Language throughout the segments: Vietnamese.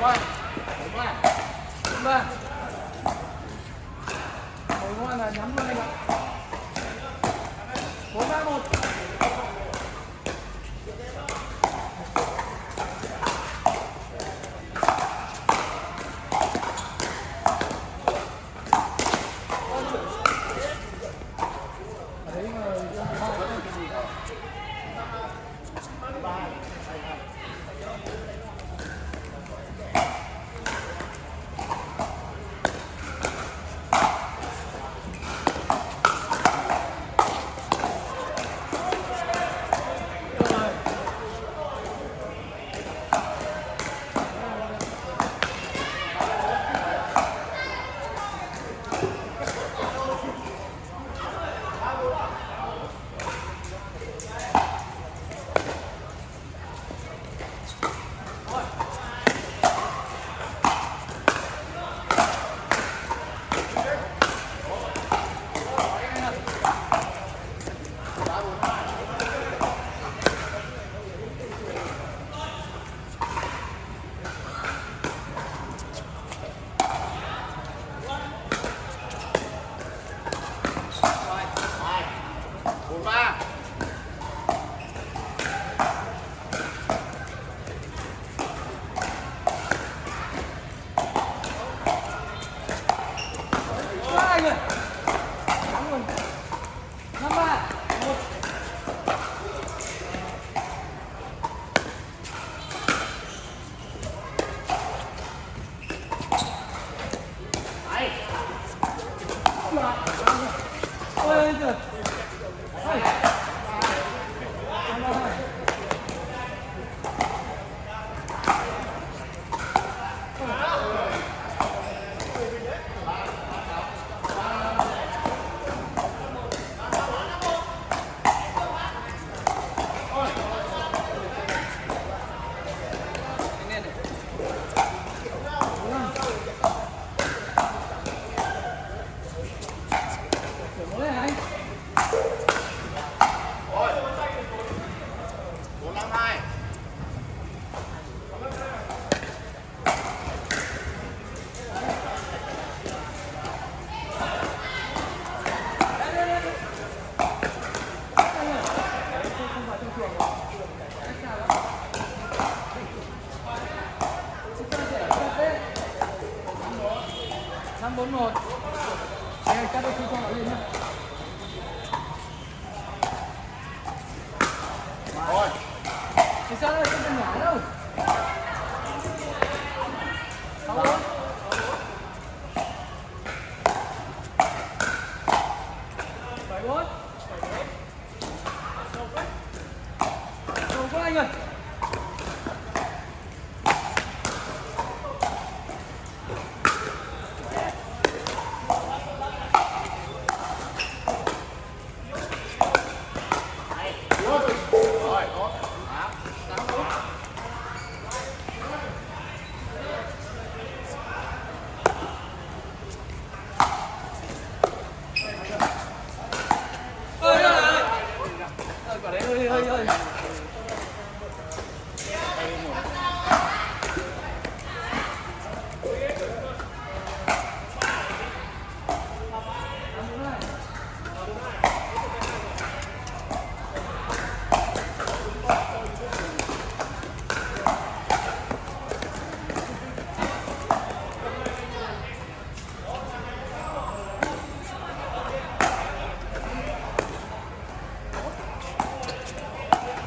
Đi xuống.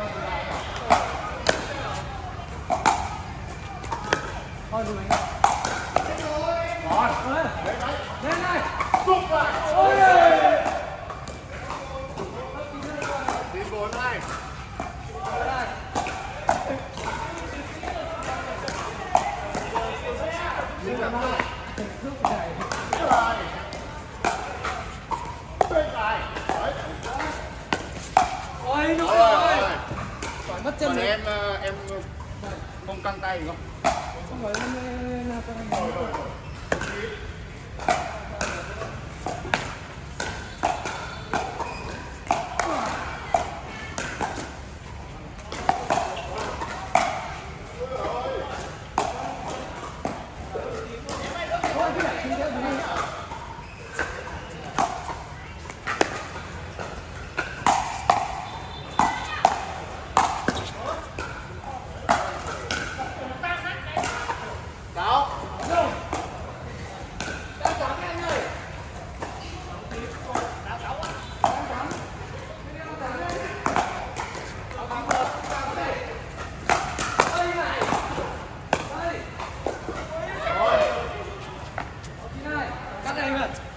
Thôi đuổi anh. Rồi, lên này. Xúc lại. Ôi. Đến 4 này. Ôi nó rồi. Phải mất chân. Em không căng tay được không? Rồi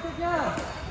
Good job.